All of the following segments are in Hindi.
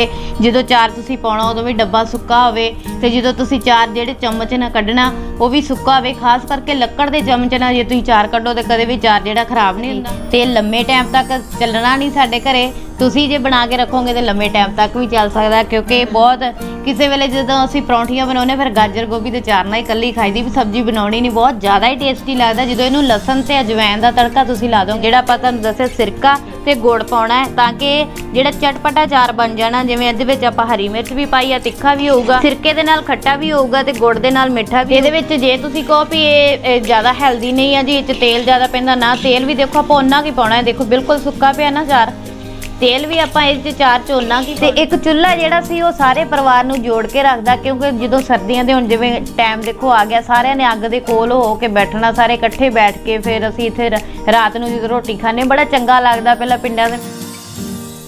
जो चार तुसी पाना उदों भी डब्बा सुक्का होवे ते जो तुसी चार जेडे चम्मच ना कढ़ना वो भी सुक्का होवे, खास करके लक्कड़ दे चम्मच ना जे तुसी चार कढ़ो तो कदे भी चार जेड़ा खराब नहीं हुंदा ते लंबे टाइम तक चलना नहीं साडे घरे। तुसी जे बना के रखोगे तो लंबे टाइम तक भी चल सकदा, क्योंकि बहुत किसी वेले जदों असी परौंठियां बनाउने फिर गाजर गोभी ते चारना ही कल्ली खाई दी, भी सब्जी बनाउणी नहीं, बहुत ज़्यादा ही टेस्टी लगदा जदों इहनूं लसन ते अजवैन दा तड़का तुसी ला दो, जिहड़ा आपां तुहानूं दस्सिआ सिरका ते गुड़ पाउणा है तां कि जिहड़ा चटपटा अचार बन जाना। जिवें इहदे विच आपां हरी मिर्च भी पाई आ, तिखा भी होऊगा, सिरके दे नाल खट्टा भी होऊगा ते गुड़ दे नाल मिठा भी। इहदे विच जे तुसी कहो भी इह ज़्यादा हेल्दी नहीं आ जी, इह 'च तेल ज़्यादा पैंदा ना, तेल भी देखो आपां उन्ना ही पाउणा है, देखो बिल्कुल सुक्का पिआ ना अचार, तेल भी आपां इस चार झोलना। तो एक चुल्हा जिहड़ा सी वो सारे परिवार नूं जोड़ के रखदा, क्योंकि जदों सर्दियां दे हुण जिवें टाइम देखो आ गया, सारिआं ने अग्ग दे कोल हो के बैठना, सारे इकट्ठे बैठ के फिर असीं इत्थे रात नूं जदों रोटी खाने बड़ा चंगा लगदा पहला पिंडां दे।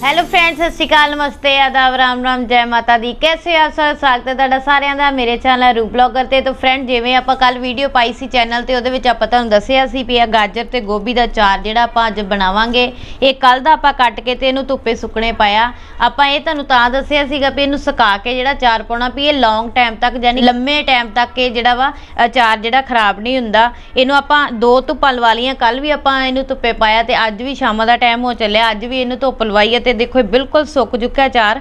हेलो फ्रेंड्स, सत श्री अकाल, नमस्ते, आदाब, राम राम, जय माता दी, कैसे आप सब? स्वागत है तुहाडा सारिआं दा मेरे चैनल रूप ब्लॉगर ते। तो फ्रेंड जिवें आपां कल वीडियो पाई सी चैनल ते उहदे विच आपां तुहानूं दस्सिआ सी पई गाजर ते गोभी दा अचार जिहड़ा आपां अज्ज बनावांगे। इह कल दा आपां कट के ते इहनूं धुप्पे सुकणे पाया। आपां इह तुहानूं तां दस्सिआ सीगा पई इहनूं सुका के जिहड़ा अचार पाउणा पई इह लॉन्ग टाइम तक, यानी लंबे टाइम तक इह जिहड़ा वा अचार जिहड़ा खराब नहीं हुंदा। इहनूं आपां दो धुप्पां लवा लईआं, कल भी आपां इहनूं धुप्पे पाया ते अज्ज भी शाम दा टाइम हो चलिआ, अज्ज भी इहनूं धुप्प लवाई ते देखो बिल्कुल सुक चुका अचार।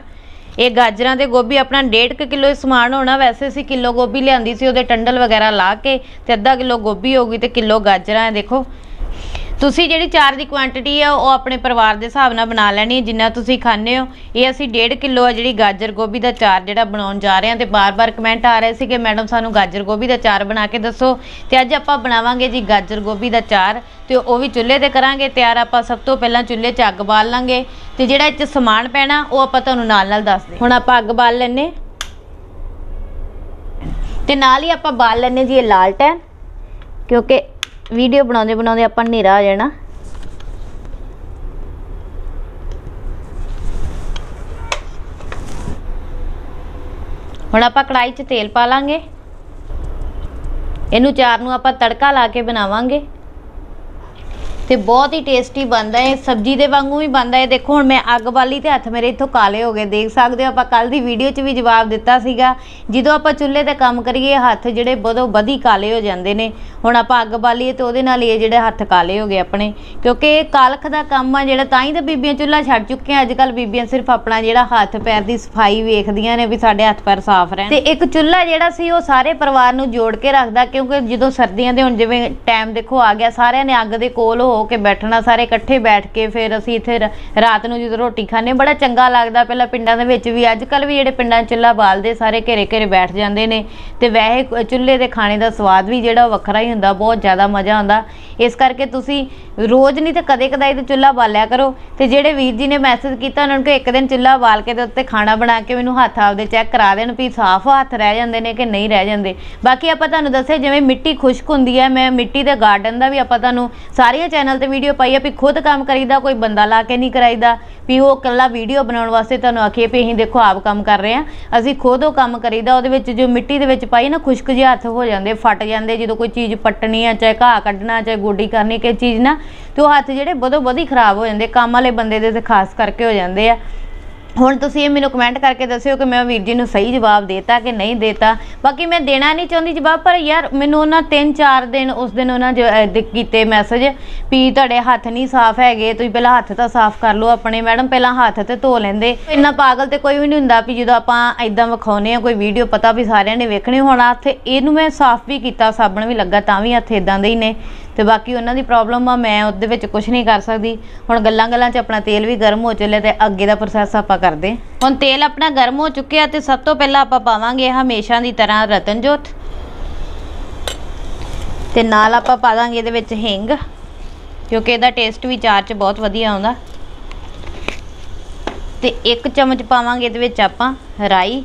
ये गाजरां ते गोभी अपना 1.5 किलो समान होना, वैसे असीं किलो गोभी लिआंदी सी, उहदे टंडल वगैरह ला के ते अद्धा किलो गोभी हो गई ते किलो गाजरां। देखो तुसीं जिहड़ी चार दी क्वांटिटी है वो अपने परिवार के हिसाब नाल बना लैनी है, जिन्ना तुसीं खांदे हो। ये असीं 1.5 किलो जिहड़ी गाजर गोभी दा अचार जिहड़ा बनाउण जा रहे हैं। तो बार बार कमेंट आ रहे सी कि मैडम सानूं गाजर गोभी दा अचार बना के दसो, तो अज्ज आपां बनावांगे जी गाजर गोभी दा अचार। तो वह भी चुल्हे ते करांगे तैयार। आपां सब तो पहलां चुल्हे 'च अग्ग बाल लांगे ते जिहड़ा इत्थे समान पैना वो आपां तुहानूं नाल-नाल दस्सदे। हुण आपां अग्ग बाल लैने ते नाल ही आपां बाल लैने जी लालटेन, क्योंकि वीडियो बनाउंदे बनाउंदे आपां हनेरा आ जाना। हुण आपां कढ़ाई 'च तेल पा लांगे, इहनूं चार नूं आपां तड़का ला के बनावांगे तो बहुत ही टेस्टी बनता है, सब्जी के वागू ही बनता है। देखो हुण मैं अग बाली तो हथ मेरे इत्थों काले हो गए, देख सकते हो। आप कल की वीडियो भी जवाब दिता सीगा, जो आप चुल्हे ते काम करिए हथ जोड़े बदो बधी काले हो जाते हैं। हुण आप अग बालीए तो ये जोड़े हथ काले हो गए अपने, क्योंकि कालख का काम आ जोड़ा, तां ही तो बीबियां चुल्हा छड्ड चुकियां। अज कल बीबियां सिर्फ अपना जोड़ा हथ पैर की सफाई वेखदियां ने भी साढ़े हथ पैर साफ रहन। तो एक चुल्हा जोड़ा सी वो सारे परिवार नूं जोड़ के रखदा, क्योंकि जो सर्दियां दे हुण जिवें टाइम देखो आ गया, सारिआं ने अग दे कोल हो के बैठना, सारे इकट्ठे बैठ के फिर असीं इत्थे रात नूं जो रोटी खाने बड़ा चंगा लगदा। पहला पिंडां दे विच भी अज कल भी जिहड़े पिंडां चुल्हा बालदे सारे घेरे घेरे बैठ जांदे ने, ते वैसे चुल्हे दे खाने दा स्वाद भी जिहड़ा वखरा ही हुंदा, बहुत ज़्यादा मज़ा आउंदा। इस करके तुसीं रोज़ नहीं तो कदे कदाई तो चुल्हा बालिया करो। तो जिहड़े वीर जी ने मैसेज किया उन्होंने को एक दिन चुल्हा बाल के उत्ते खाना बना के मैनूं हथ आपदे चैक करा देन भी साफ हथ रह जांदे ने कि नहीं रह जांदे। बाकी आपां तुहानूं दस्सिआ जिवें मिट्टी खुश्क हुंदी है, मैं मिट्टी दे गार्डन दा भी आपां तुहानूं सारियां चैनल ते वीडियो पाई है भी खुद काम करीदा, कोई बंदा ला के नहीं कराईदा भी वो कल्ला वीडियो बनाने वास्ते तुहानूं आखिए भी असीं देखो आप काम कर रहे हैं, असीं खुद वो काम करीदा। उहदे विच जो मिट्टी दे विच पाई ना खुश्क जिहे हथ हो जांदे, फट जांदे जदों कोई चीज़ पट्टनी है, चाहे घाह ਕੱਢਣਾ, ਚਾਹੇ ਗੋਡੀ ਕਰਨੀ ਕਿਸੇ ਚੀਜ਼ ਨਾ, ਤੇ ਉਹ ਹੱਥ ਜਿਹੜੇ ਬਦੋ ਬਦੀ ਖਰਾਬ ਹੋ ਜਾਂਦੇ, ਕੰਮ ਵਾਲੇ ਬੰਦੇ ਦੇ ਤੇ ਖਾਸ ਕਰਕੇ ਹੋ ਜਾਂਦੇ ਆ। ਹੁਣ ਤੁਸੀਂ ਇਹ ਮੈਨੂੰ ਕਮੈਂਟ ਕਰਕੇ ਦੱਸਿਓ ਕਿ ਮੈਂ ਵੀਰ ਜੀ ਨੂੰ ਸਹੀ ਜਵਾਬ ਦੇਤਾ ਕਿ ਨਹੀਂ ਦੇਤਾ। ਬਾਕੀ ਮੈਂ ਦੇਣਾ ਨਹੀਂ ਚਾਹੁੰਦੀ ਜਵਾਬ, ਪਰ ਯਾਰ ਮੈਨੂੰ ਉਹਨਾਂ 3-4 ਦਿਨ ਉਸ ਦਿਨ ਉਹਨਾਂ ਕੀਤੇ ਮੈਸੇਜ ਵੀ ਤੁਹਾਡੇ ਹੱਥ ਨਹੀਂ ਸਾਫ਼ ਹੈਗੇ, ਤੁਸੀਂ ਪਹਿਲਾਂ ਹੱਥ ਤਾਂ ਸਾਫ਼ ਕਰ ਲਓ ਆਪਣੇ। ਮੈਡਮ ਪਹਿਲਾਂ ਹੱਥ ਤੇ ਧੋ ਲੈਂਦੇ, ਇੰਨਾ ਪਾਗਲ ਤੇ ਕੋਈ ਵੀ ਨਹੀਂ ਹੁੰਦਾ ਵੀ ਜਦੋਂ ਆਪਾਂ ਇਦਾਂ ਵਿਖਾਉਨੇ ਆ ਕੋਈ ਵੀਡੀਓ ਪਤਾ ਵੀ ਸਾਰਿਆਂ ਨੇ ਵੇਖਣੀ। ਹੁਣ ਹੱਥ ਇਹਨੂੰ ਮੈਂ ਸਾਫ਼ ਵੀ ਕੀਤਾ, ਸਾਬਣ ਵੀ ਲੱਗਾ, ਤਾਂ ਵੀ ਹੱਥ ਇਦਾਂ ਦੇ ਹੀ ਨੇ। तो बाकी उन्होंने प्रॉब्लम आ, मैं उहदे कुछ नहीं कर सकती। हुण गल्लां च अपना तेल भी गर्म हो चलिया तो अगे का प्रोसैस आपां करदे। हुण तेल अपना गर्म हो चुक्या तो सब तो पहला आपां पावांगे हमेशा की तरह रतनजोत, ते नाल आपां पा दांगे इहदे विच हिंग, क्योंकि इहदा टेस्ट भी अचार च बहुत वधिया आउंदा। ते एक चमच पावांगे इहदे विच आपां राई,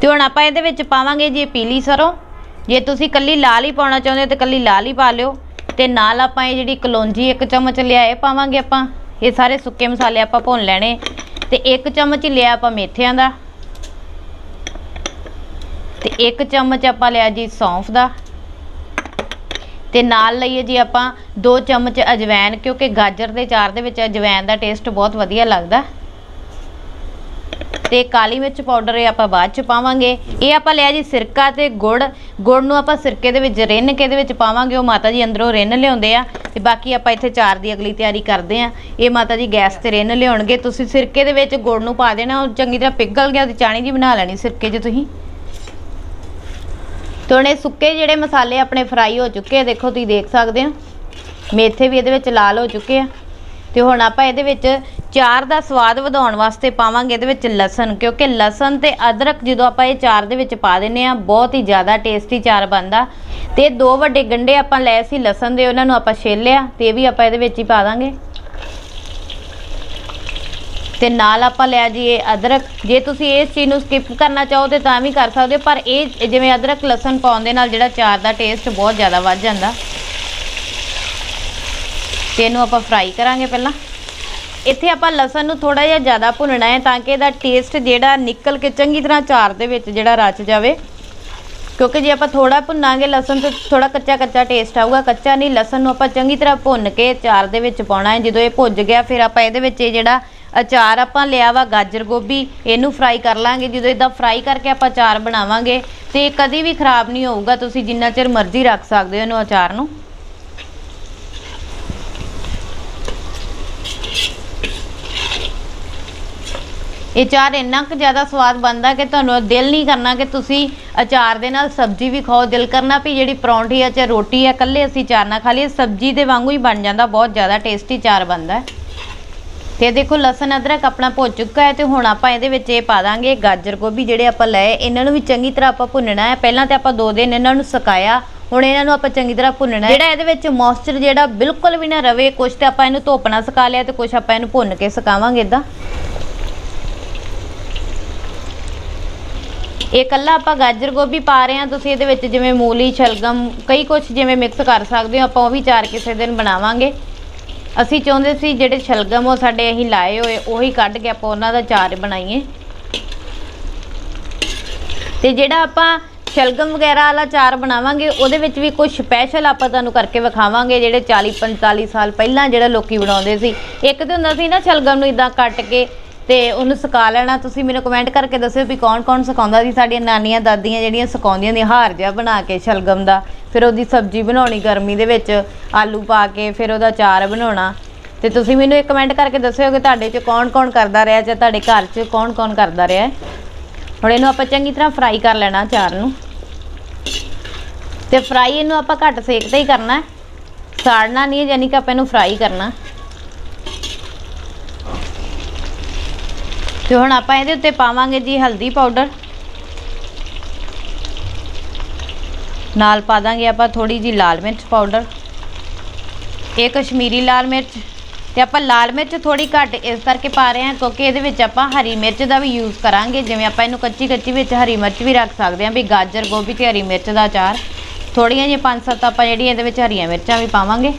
ते हुण आपां इहदे विच पावांगे जी पीली सरौं। जे तुसीं कल्ली लाल ही पाउणा चाहुंदे हो तो कल्ली लाल ही पा लिओ। ते नाल आपां इह जिहड़ी कलौंजी 1 चम्मच लिया ये पावांगे। आपां ये सारे सुक्के मसाले आपां भुन लैणे। ते 1 चम्मच लिया आपां मेथियां दा, ते 1 चम्मच आपां लिया जी सौंफ दा, ते नाल लईए जी आपां 2 चम्मच अजवैन, क्योंकि गाजर दे अचार दे विच अजवैन दा टेस्ट बहुत वधिया लगदा। ਤੇ ਕਾਲੀ ਮਿਰਚ ਪਾਊਡਰ ਇਹ ਆਪਾਂ ਬਾਅਦ ਚ ਪਾਵਾਂਗੇ। ਇਹ ਆਪਾਂ ਲਿਆ ਜੀ ਸਿਰਕਾ ਤੇ ਗੁੜ, ਗੁੜ ਨੂੰ ਆਪਾਂ ਸਿਰਕੇ ਦੇ ਵਿੱਚ ਰਿੰਨ ਕੇ ਦੇ ਵਿੱਚ ਪਾਵਾਂਗੇ। ਉਹ ਮਾਤਾ ਜੀ ਅੰਦਰੋਂ ਰਿੰਨ ਲਿਆਉਂਦੇ ਆ ਤੇ ਬਾਕੀ ਆਪਾਂ ਇੱਥੇ ਚਾਰ ਦੀ ਅਗਲੀ ਤਿਆਰੀ ਕਰਦੇ ਆ। ਇਹ ਮਾਤਾ ਜੀ ਗੈਸ ਤੇ ਰਿੰਨ ਲਿਆਉਣਗੇ। ਤੁਸੀਂ ਸਿਰਕੇ ਦੇ ਵਿੱਚ ਗੁੜ ਨੂੰ ਪਾ ਦੇਣਾ, ਉਹ ਚੰਗੀ ਤਰ੍ਹਾਂ ਪਿਘਲ ਗਿਆ ਉਹਦੀ ਚਾਣੀ ਜੀ ਬਣਾ ਲੈਣੀ ਸਿਰਕੇ ਜੇ ਤੁਸੀਂ। थोड़े सुके जोड़े मसाले अपने फ्राई हो चुके हैं, देखो तुम देख सकते हो मेथे भी ये लाल हो चुके हैं। तो हुण आपां ये चार का स्वाद वधाउण वास्ते पावांगे ये लसन, क्योंकि लसन ते अदरक जो आप चार दे पा देने बहुत ही ज़्यादा टेस्टी चार बनता। तो दो वड्डे गंढे आपां लए सी लसन दे, उन्हां नूं आपां छिल लिया ते ये भी आपां इहदे विच ही पा दांगे। ते नाल आपां लिया जी ये अदरक, जे तुसीं इस चीज़ नूं स्किप करना चाहो तो तां भी कर सकदे हो, पर ये जिवें अदरक लसन पाउण दे नाल जिहड़ा चार दा टेस्ट बहुत ज़्यादा वध जांदा। ते इहनूं आपां फ्राई करांगे पहलां। इत्थे आपां लसन नूं थोड़ा जिहा ज़्यादा भुनना है तां कि इहदा टेस्ट जिहड़ा निकल के चंगी तरह चार दे विच जिहड़ा रच जावे, क्योंकि जे आपां थोड़ा भुन्नांगे लसन तो थोड़ा कच्चा कच्चा टेस्ट आऊगा। कच्चा नहीं, लसन नूं आपां चंगी तरह भुन के चार दे विच पाउणा है। जदों इह भुज गया फिर आपां इहदे विच जिहड़ा अचार आपां लिया वा गाजर गोभी इनू फ्राई कर लाँगे। जो इदा फ्राई करके आप अचार बनावांगे तो कभी भी खराब नहीं होगा, तुसी जिन्ना चिर मर्जी रख सकते हो इनू अचार नू। ये अचार इन्ना क ज़्यादा स्वाद बनता कि तुहानू दिल नहीं करना कि तुसी अचार दे नाल सब्जी भी खाओ, दिल करना भी जिहड़ी परौंठी है चाहे रोटी है कल्ले असीं अचार ना खा लईए, सब्जी दे वांगू ही बन जाता, बहुत ज़्यादा टेस्टी अचार बनता है। तो देखो लसन अदरक अपना भुन चुका है। तो हुण आपां इहदे विच ये पा दांगे गाजर गोभी जिहड़े आपां लए, इन्हां नूं भी चंगी तरह आपां भुन्नना है। पहलां ते आपां 2 दिन इन्हां नूं सुकाया, हुण इन्हां नूं आपां चंगी तरह भुन्नना है, जिहड़ा इहदे विच मॉइस्चर जिहड़ा बिल्कुल भी ना रवे। कुछ ते आपां इहनूं धुप नाल सुका लिया ते कुछ आपां इहनूं भुन्न के सुकावांगे इदां। ਇਹ ਕੱਲਾ ਆਪਾਂ ਗਾਜਰ ਗੋਭੀ ਪਾ ਰਹੇ ਹਾਂ, ਤੁਸੀਂ ਇਹਦੇ ਵਿੱਚ ਜਿਵੇਂ ਮੂਲੀ ਛਲਗਮ ਕਈ ਕੁਛ ਜਿਵੇਂ ਮਿਕਸ ਕਰ ਸਕਦੇ ਹੋ। ਆਪਾਂ ਉਹ ਵੀ ਚਾਰ ਕਿਸੇ ਦਿਨ ਬਣਾਵਾਂਗੇ। ਅਸੀਂ ਚਾਹੁੰਦੇ ਸੀ ਜਿਹੜੇ ਛਲਗਮ ਉਹ ਸਾਡੇ ਅਸੀਂ ਲਾਏ ਹੋਏ ਉਹੀ ਕੱਢ ਕੇ ਆਪਾਂ ਉਹਨਾਂ ਦਾ ਚਾਰ ਬਣਾਈਏ। ਤੇ ਜਿਹੜਾ ਆਪਾਂ ਛਲਗਮ ਵਗੈਰਾ ਵਾਲਾ ਚਾਰ ਬਣਾਵਾਂਗੇ ਉਹਦੇ ਵਿੱਚ ਵੀ ਕੁਝ ਸਪੈਸ਼ਲ ਆਪਾਂ ਤੁਹਾਨੂੰ ਕਰਕੇ ਵਿਖਾਵਾਂਗੇ, ਜਿਹੜੇ 40-45 ਸਾਲ ਪਹਿਲਾਂ ਜਿਹੜਾ ਲੋਕੀ ਬਣਾਉਂਦੇ ਸੀ। ਇੱਕ ਤੇ ਹੁੰਦਾ ਸੀ ਨਾ ਛਲਗਮ ਨੂੰ ਇਦਾਂ ਕੱਟ ਕੇ ਤੇ ਉਹਨੂੰ ਸੁਕਾ ਲੈਣਾ। ਤੁਸੀਂ ਮੈਨੂੰ ਕਮੈਂਟ ਕਰਕੇ ਦੱਸਿਓ ਵੀ ਕੌਣ-ਕੌਣ ਸੁਕਾਉਂਦਾ ਸੀ। ਸਾਡੀਆਂ ਨਾਨੀਆਂ ਦਾਦੀਆਂ ਜਿਹੜੀਆਂ ਸੁਕਾਉਂਦੀਆਂ ਨੇ ਹਾਰ ਜਿਹਾ ਬਣਾ ਕੇ ਛਲਗਮ ਦਾ, ਫਿਰ ਉਹਦੀ ਸਬਜ਼ੀ ਬਣਾਉਣੀ ਗਰਮੀ ਦੇ ਵਿੱਚ ਆਲੂ ਪਾ ਕੇ, ਫਿਰ ਉਹਦਾ ਚਾਰ ਬਣਾਉਣਾ। ਤੇ ਤੁਸੀਂ ਮੈਨੂੰ ਇੱਕ ਕਮੈਂਟ ਕਰਕੇ ਦੱਸਿਓ ਕਿ ਤੁਹਾਡੇ 'ਚ ਕੌਣ-ਕੌਣ ਕਰਦਾ ਰਿਹਾ ਜਾਂ ਤੁਹਾਡੇ ਘਰ 'ਚ ਕੌਣ-ਕੌਣ ਕਰਦਾ ਰਿਹਾ। ਹੁਣ ਇਹਨੂੰ ਆਪਾਂ ਚੰਗੀ ਤਰ੍ਹਾਂ ਫਰਾਈ ਕਰ ਲੈਣਾ ਚਾਰ ਨੂੰ। ਤੇ ਫਰਾਈ ਇਹਨੂੰ ਆਪਾਂ ਘੱਟ ਸੇਕ ਤੇ ਹੀ ਕਰਨਾ, ਸਾੜਨਾ ਨਹੀਂ ਹੈ, ਯਾਨੀ ਕਿ ਆਪਾਂ ਇਹਨੂੰ ਫਰਾਈ ਕਰਨਾ। तो हुण आपां इहदे उत्ते पावांगे जी हल्दी पाउडर, नाल पा दांगे आपां थोड़ी जी लाल मिर्च पाउडर, ये कश्मीरी लाल मिर्च। ते आपां लाल मिर्च थोड़ी घट इस करके पा रहे हैं क्योंकि इहदे विच आपां हरी मिर्च दा भी यूज़ करांगे। जिवें आपां इहनूं कच्ची कच्ची विच हरी मिर्च भी रख सकदे हां, भी गाजर गोभी ते हरी मिर्च दा अचार। थोड़ियां जिहियां 5-7 आपां ਜਿਹੜੀਆਂ ਇਹਦੇ ਵਿੱਚ ਹਰੀਆਂ ਮਿਰਚਾਂ ਵੀ ਪਾਵਾਂਗੇ।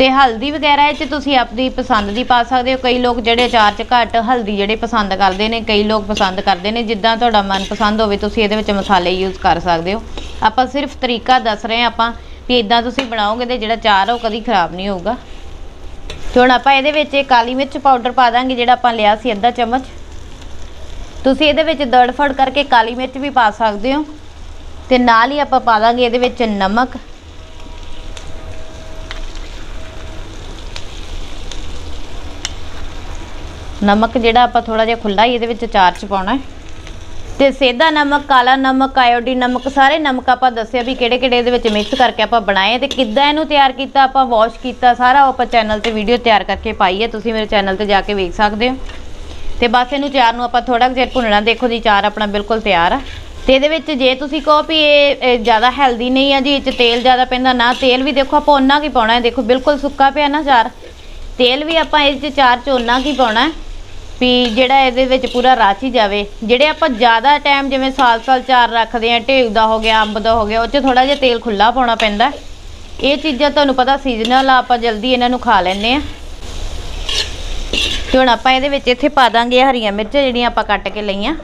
तो हल्दी वगैरह ये तुसीं अपनी पसंद की पा सकते हो। कई लोग जिहड़े अचार च घट हल्दी जिहड़े पसंद करते हैं, कई लोग पसंद करते हैं, जिद्दां तुहाडा मन पसंद होवे तुसीं इहदे विच मसाले यूज़ कर सकते हो। आपां सिर्फ तरीका दस रहे आपां भी इदां तुसीं बनाओगे तो जिहड़ा अचार ओह कदी खराब नहीं होगा। तो हुण आपां इहदे विच काली मिर्च पाउडर पा दांगे जिहड़ा आपां लिया सी अद्धा चम्मच। तुसीं इहदे विच दड़फड़ करके काली मिर्च भी पा सकते हो। ते नाल ही आपां पा दांगे इहदे विच नमक। नमक जिहड़ा आपां थोड़ा जिहा खुला ही इहदे विच अचार च पाउणा है। ते सेधा नमक, काला नमक, आयोडीन नमक, सारे नमक आपां दस्सिआ भी किहड़े-किहड़े इहदे विच मिक्स करके आपां बनाए ते किद्दां इहनूं तैयार कीता, आपां वॉश कीता, सारा आपां चैनल ते वीडियो तैयार करके पाई है, तुसीं मेरे चैनल ते जाके वेख सकदे हो। ते बस इहनूं अचार नूं आपां थोड़ा जिहा भुन्नणा। देखो जी अचार अपना बिल्कुल तैयार आ। ते इहदे विच जे तुसीं कहो भी ये ज़्यादा हैल्दी नहीं है जी, इह 'च तेल ज़्यादा पैंदा, ना तेल भी देखो आपां उन्ना ही पाउणा है। देखो बिल्कुल सुक्का पिआ ना अचार, तेल भी आपां इह 'च अचार 'च उन्ना ही पाउणा है भी जिहड़ा इहदे विच पूरा रच ही जावे। जिहड़े आपां ज़्यादा टाइम जिवें साल-साल चार रखदे आं, ढेऊ दा हो गया, अंब दा हो गया, उह 'च थोड़ा जिहा तेल खुल्ला पाउणा पैंदा। इह चीज़ां तुहानूं पता सीजनल आ, आपां जल्दी इन्हां नूं खा लैंदे आ। ते हुण आपां इहदे विच इत्थे पा दांगे हरीਆਂ ਮਿਰਚਾਂ ਜਿਹੜੀਆਂ आपां ਕੱਟ ਕੇ ਲਈਆਂ।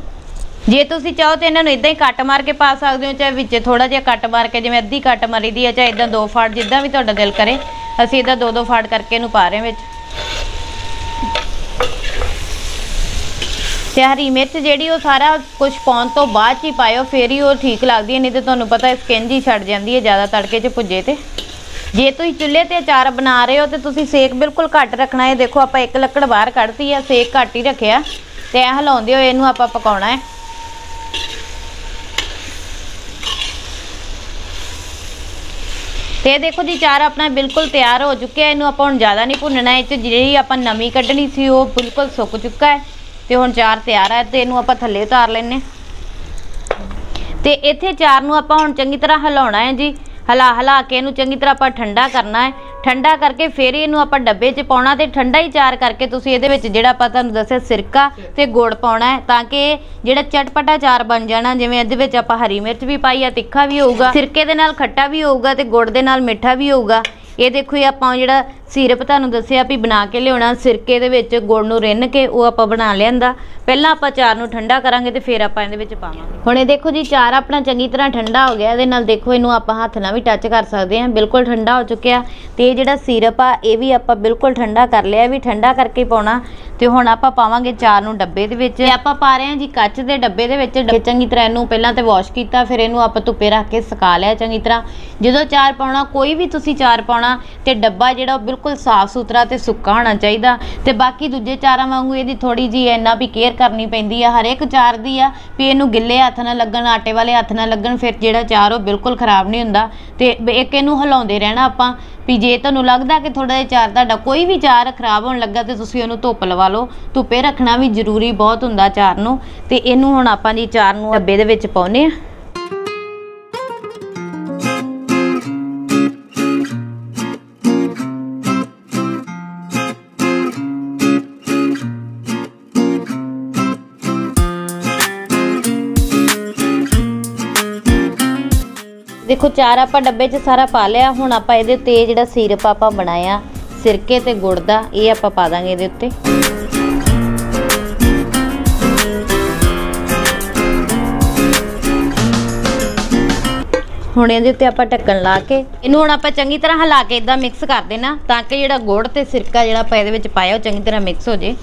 ਜੇ ਤੁਸੀਂ ਚਾਹੋ ਤਾਂ ਇਹਨਾਂ ਨੂੰ ਇਦਾਂ ਹੀ ਕੱਟ ਮਾਰ ਕੇ ਪਾ ਸਕਦੇ ਹੋ, ਚਾਹੇ ਵਿੱਚ ਥੋੜਾ ਜਿਹਾ ਕੱਟ ਮਾਰ ਕੇ ਜਿਵੇਂ ਅੱਧੀ ਕੱਟ ਮਾਰੀ ਦੀ ਆ, ਚਾਹੇ ਇਦਾਂ 2 ਫਾੜ, ਜਿੱਦਾਂ ਵੀ ਤੁਹਾਡਾ ਦਿਲ ਕਰੇ। ਅਸੀਂ ਇਦਾਂ 2-2 ਫਾੜ ਕਰਕੇ ਇਹਨੂੰ ਪਾ ਰਹੇ ਵਿੱਚ। ते हरीमिर्च जी सारा कुछ पाने तो बाद ही पाओ फिर ही वो ठीक लगती है, नहीं तो तुहानू पता स्किन जी छड़ जाती है ज़्यादा तड़के च भुजे तो। जे तुम चुल्हे ते अचार बना रहे हो तो सेक बिल्कुल घट रखना है। देखो आप एक लकड़ बाहर कढ़ती है, सेक घट ही रखे तो ऐ हिलाते हो, इनू आप पकाना है। तो देखो जी चार अपना बिल्कुल तैयार हो चुके हैं। इनू आप हम ज़्यादा नहीं भुनना है, जी आप नमी क्ढनी सी वो बिल्कुल सुक चुका है तो हम चार तैयार है। तो इनू आप थले उतार लें। तो इतने चार नू आप हम चंगी तरह हिलाना है जी, हिला हिला के इनू चंगी तरह आप ठंडा करना है। ठंडा करके फिर इनू आप डब्बे च पाना। तो ठंडा ही चार करके तुसीं इहदे विच जिहड़ा आपां तुहानूं दस्सिआ सिरका ते गुड़ पाउणा है तां कि जिहड़ा चटपटा चार बन जाना। जिवें इहदे विच आपां हरी मिर्च भी पाई आ, तिखा भी होऊगा, सिरके दे नाल खट्टा भी होऊगा ते गुड़ दे नाल मिठा भी होऊगा। ये देखो ये आपां जिहड़ा सिरप तुहानूं दस्सिआ भी बना के लिआउणा, सिरके दे विच गुड़ नूं रिन्न के वो आपां बना लिआंदा। पहलां आपां चार नूं ठंडा करांगे ते फिर आपां इहदे विच पावांगे। हुण ये देखो जी चार अपना चंगी तरह ठंडा हो गया। इहदे नाल देखो इहनूं आपां हत्थ नाल भी टच कर सकदे हां, बिल्कुल ठंडा हो चुकिआ। ते जिहड़ा सिरप आ इह वी आपां बिल्कुल ठंडा कर लिआ, भी ठंडा करके पाउणा। ते हुण आपां पावांगे चार नूं डब्बे दे विच। आपां पा रहे हां जी काच दे डब्बे दे विच। चंगी तरह इहनूं पहिलां ते वॉश कीता, फिर इहनूं आपां धुप्पे रख के सुका लिआ चंगी तरह। जदों चार पाउणा, कोई भी तुसीं चार पाउणा ते डब्बा जिहड़ा बिल्कुल साफ सुथरा ते सुक्का होना चाहिदा। ते बाकी दूजे चारां वांगू इहदी थोड़ी जी इन्ना भी केयर करनी पैंदी आ हरेक चार दी आ भी इहनूं गिੱਲੇ हत्थ ना लगन, आटे वाले हत्थ ना लगन, फिर जिहड़ा चार वो बिल्कुल खराब नहीं हुंदा। ते इक इहनूं हिलाउंदे रहना आपां भी। जे तुहानूं लगदा कि थोड़ा जिहा चार तुहाडा कोई भी चार खराब होण लगा तो तुसीं इहनूं धुप्प लवा लो। धुप्पे रखना भी जरूरी बहुत हुंदा चार नूं। ते इहनूं हुण आपां जी चार नूं डब्बे दे विच पाउने आ। देखो चार आप डब्बे च सारा पा लिया। हुण आप जिहड़ा सिरप आप बनाया सिरके ते गुड़ दा ये आप पा देंगे ये उत्ते। हुण ये उत्ते आप ढक्कन ला के इनू हुण आप चंगी तरह हिला के इदा मिक्स कर देना तां कि जिहड़ा गुड़ ते सिरका जिहड़ा आप इहदे विच पाया चंगी तरह मिक्स हो जाए।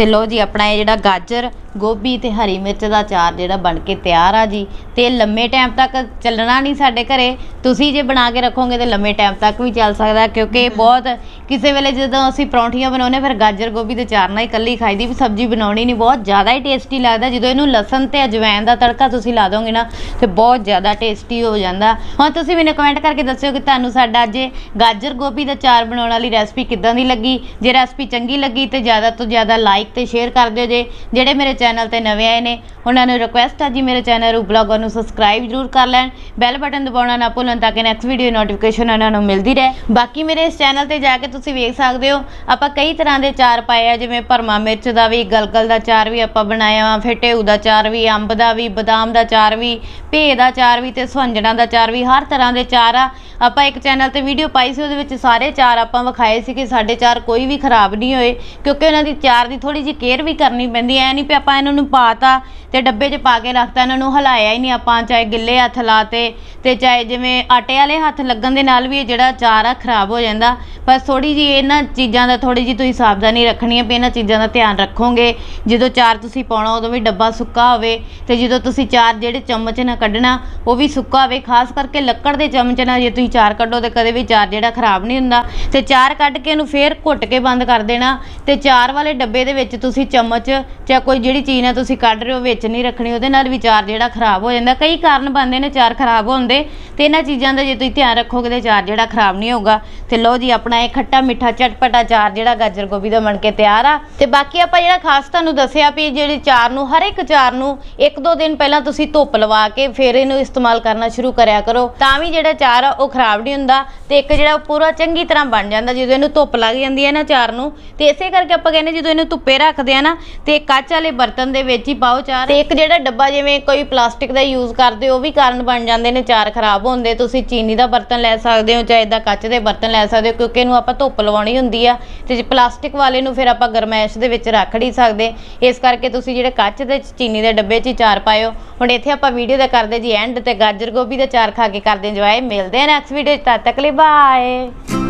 तो लो जी अपना ये जिहड़ा गाजर गोभी तो हरी मिर्च का अचार जिहड़ा बन के तैयार आ जी। तो लंबे टाइम तक चलना नहीं साडे घरे, तुसीं जे बना के रखोगे तो लंबे टाइम तक भी चल सकदा। क्योंकि बहुत किसी वेले जदों असीं परौंठियां बनाउने फिर गाजर गोभी ते अचार नाल इकल्ली खाई दी, भी सब्जी बनाउणी नहीं, बहुत ज़्यादा ही टेस्टी लगदा। जदों इहनूं लसन ते अजवैन का तड़का तुसीं ला दोगे ना तो बहुत ज़्यादा टेस्टी हो जांदा। हुण तुसीं मैनूं कमेंट करके दस्सिओ कि तुहानूं साडा अज गाजर गोभी का अचार बनाउण वाली रैसिपी किद्दां दी लगी। जे रैसिपी चंगी लगी तो ज़्यादा तो ज़्यादा लाइक ते शेयर कर दिओ। जे जिहड़े मेरे चैनल ते नवे आए ने उन्होंने रिक्वेस्ट है जी मेरे चैनल रूपब्लॉगर नूं सबसक्राइब जरूर कर लैन, बैल बटन दबाउणा ना भुल्लन ताकि नैक्सट वीडियो नोटिफिकेशन उन्होंने मिलती रहे। बाकी मेरे इस चैनल ते जाके तुसीं वेख सकदे हो आपां कई तरह के अचार पाए आ, जिवें भरमा मिर्च का भी, गलगल का अचार भी आपां बनाया वा, फिर ढेऊ का अचार भी, अंब का भी, बदाम का अचार भी, भे का अचार भी ते सुहंजणा का अचार भी, हर तरह के अचार आ। आपां एक चैनल ते वीडियो पाई सी, उहदे विच सारे अचार आपां विखाए सी कि साडे अचार कोई भी खराब नहीं होए, क्योंकि उन्हां दी अचार की थोड़ी जी केयर भी करनी पैंदी। ऐ नहीं पे आपां इन्हां नूं पाता तो डब्बे च पा के रखता, इन्हों हिलाया ही नहीं आपां, चाहे गिੱਲੇ हत्थ लाते तो चाहे जिमें आटे वाले हत्थ लगन दे नाल भी जिहड़ा अचार आ खराब हो जाता। पर थोड़ी जी इन्हां चीज़ों का थोड़ी जी तुसीं सावधानी रखनी है भी इन्हां चीज़ों का ध्यान रखोगे। जदों अचार तुसीं पाउणा उदों भी डब्बा सुक्का होवे ते जदों तुसीं अचार जिहड़े चम्मच नाल कड्ढना वो भी सुक्का होवे। खास करके लक्कड़ दे चम्मच नाल जे तुसीं अचार कड्ढो तो कदे भी अचार जिहड़ा खराब नहीं हुंदा। ते अचार कड्ढ के इहनूं फिर घुट के बंद कर देना। ते अचार वाले डब्बे दे विच तुसीं चम्मच चाहे कोई जिहड़ी चीज़ नाल तुसीं कड्ढ रहे हो विच नहीं रखनी, उहदे नाल अचार जिहड़ा खराब हो जांदा। कई कारण बनदे ने अचार खराब होण दे, ते इन्हां चीज़ां दा जे तुसीं ध्यान रखोगे ते अचार जिहड़ा खराब नहीं होगा। ते लो जी अपना ये खट्टा मिठा चटपटा अचार जिहड़ा गाजर गोभी दा बन के तैयार आ। ते बाकी आपां जिहड़ा खास तुहानूं दस्सिआ भी जिहड़े अचार नूं हर एक अचार नूं एक दो दिन पहलां तुसीं धुप्प लवा के फिर इहनूं इस्तेमाल करना शुरू करिआ करो, तां भी जिहड़ा अचार आ ओह खराब नहीं हुंदा। ते एक जिहड़ा पूरा चंगी तरह बन जांदा जदों इहनूं धुप्प लग जांदी है ना अचार नूं। ते इसे करके आपां कहने जदों इहनूं धुप्पे रखदे आ ना ते काच वाले बर्तन दे विच ही पाओ अचार। ते एक जिहड़ा डब्बा जिवें कोई प्लास्टिक दा यूज़ करदे ओह भी कारण बन जांदे ने अचार खराब होण दे। तुसीं चीनी दा बर्तन लै सकदे हो, चाहे इदा काच दे बर्तन लै सकदे हो, क्योंकि इहनूं आपां धुप्प लवाउणी हुंदी आ। ते जे प्लास्टिक वाले नूं फिर आपां गरमैश दे विच रख नहीं सकदे, इस करके तुसीं जिहड़े काच दे चीनी दे डब्बे 'च अचार पायो। हुण इत्थे आपां वीडियो दा करदे जी एंड, ते गाजर गोभी दा अचार खा के करदे इंजॉय। मिलदे आ नैक्सट वीडियो 'ਚ, तद तक लई बाय।